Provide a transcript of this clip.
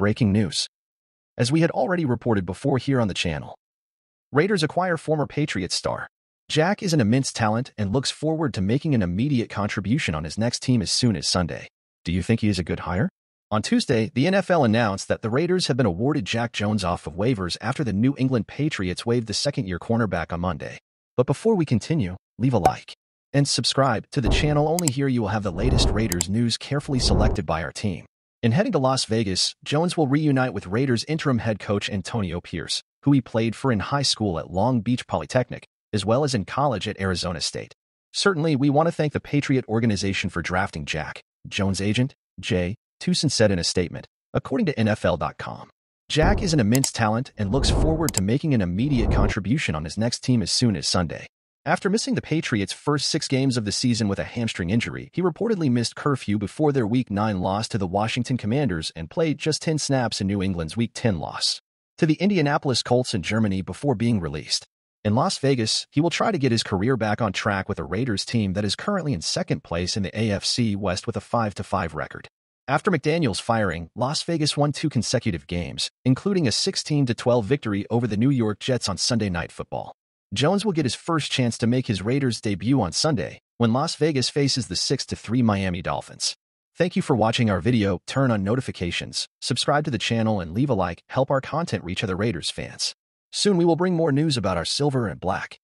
breaking news. As we had already reported before here on the channel, Raiders acquire former Patriots star. Jack is an immense talent and looks forward to making an immediate contribution on his next team as soon as Sunday. Do you think he is a good hire? On Tuesday, the NFL announced that the Raiders have been awarded Jack Jones off of waivers after the New England Patriots waived the second-year cornerback on Monday. But before we continue, leave a like and subscribe to the channel. Only here you will have the latest Raiders news carefully selected by our team. In heading to Las Vegas, Jones will reunite with Raiders interim head coach Antonio Pierce, who he played for in high school at Long Beach Polytechnic, as well as in college at Arizona State. Certainly, we want to thank the Patriot organization for drafting Jack. Jones agent, Jay Tucson, said in a statement, according to NFL.com. Jack is an immense talent and looks forward to making an immediate contribution on his next team as soon as Sunday. After missing the Patriots' first 6 games of the season with a hamstring injury, he reportedly missed curfew before their Week 9 loss to the Washington Commanders and played just 10 snaps in New England's Week 10 loss to the Indianapolis Colts in Germany before being released. In Las Vegas, he will try to get his career back on track with a Raiders team that is currently in second place in the AFC West with a 5-5 record. After McDaniel's firing, Las Vegas won 2 consecutive games, including a 16-12 victory over the New York Jets on Sunday Night Football. Jones will get his first chance to make his Raiders debut on Sunday, when Las Vegas faces the 6-3 Miami Dolphins. Thank you for watching our video. Turn on notifications, subscribe to the channel, and leave a like. Help our content reach other Raiders fans. Soon we will bring more news about our silver and black.